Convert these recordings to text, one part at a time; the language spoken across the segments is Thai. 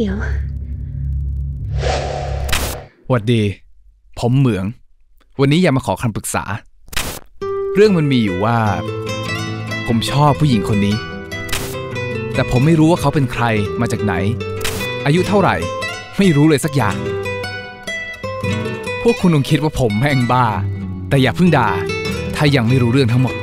เดี๋ยวหวัดดีผมเหมืองวันนี้อยากมาขอคำปรึกษาเรื่องมันมีอยู่ว่าผมชอบผู้หญิงคนนี้แต่ผมไม่รู้ว่าเขาเป็นใครมาจากไหนอายุเท่าไหร่ไม่รู้เลยสักอย่างพวกคุณคงคิดว่าผมแม่งบ้าแต่อย่าเพิ่งด่าถ้ายังไม่รู้เรื่องทั้งหมด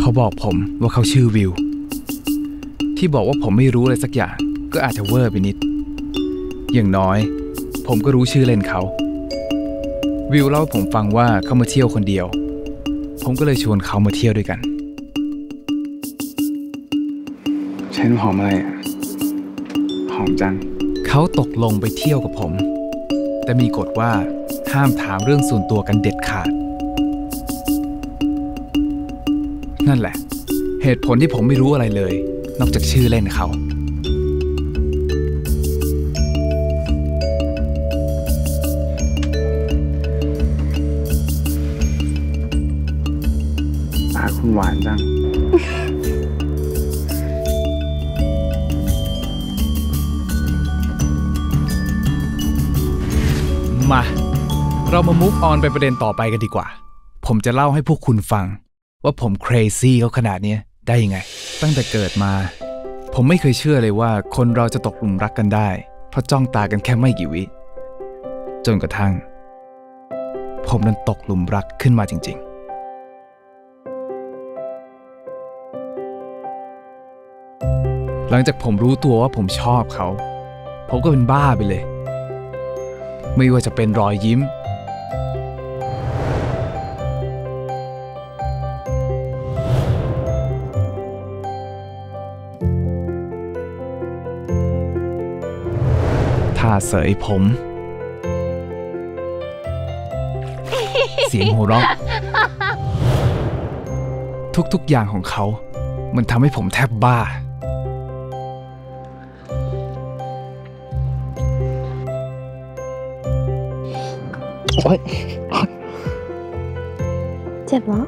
เขาบอกผมว่าเขาชื่อวิวที่บอกว่าผมไม่รู้อะไรสักอย่างก็อาจจะเวอร์ไปนิดอย่างน้อยผมก็รู้ชื่อเล่นเขาวิวเล่าให้ผมฟังว่าเขามาเที่ยวคนเดียวผมก็เลยชวนเขามาเที่ยวด้วยกันใช้น้ำหอมอะไรอ่ะหอมจังเขาตกลงไปเที่ยวกับผมแต่มีกฎว่าห้ามถามเรื่องส่วนตัวกันเด็ดขาดนั่นแหละเหตุผลที่ผมไม่รู้อะไรเลยนอกจากชื่อเล่นเขาหวานจังมาเรามามูฟออนไปประเด็นต่อไปกันดีกว่าผมจะเล่าให้พวกคุณฟังว่าผมเครซี่เขาขนาดนี้ได้ยังไงตั้งแต่เกิดมาผมไม่เคยเชื่อเลยว่าคนเราจะตกหลุมรักกันได้เพราะจ้องตากันแค่ไม่กี่วิจนกระทั่งผมนั้นตกหลุมรักขึ้นมาจริงๆหลังจากผมรู้ตัวว่าผมชอบเขาผมก็เป็นบ้าไปเลยไม่ว่าจะเป็นรอยยิ้มท่าเสยผมเสียงหัวเราะทุกๆอย่างของเขามันทำให้ผมแทบบ้าเจ็บเหรอ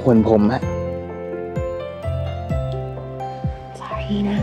ควรผมอะ sorry นะแอป CS 3Plus ดูส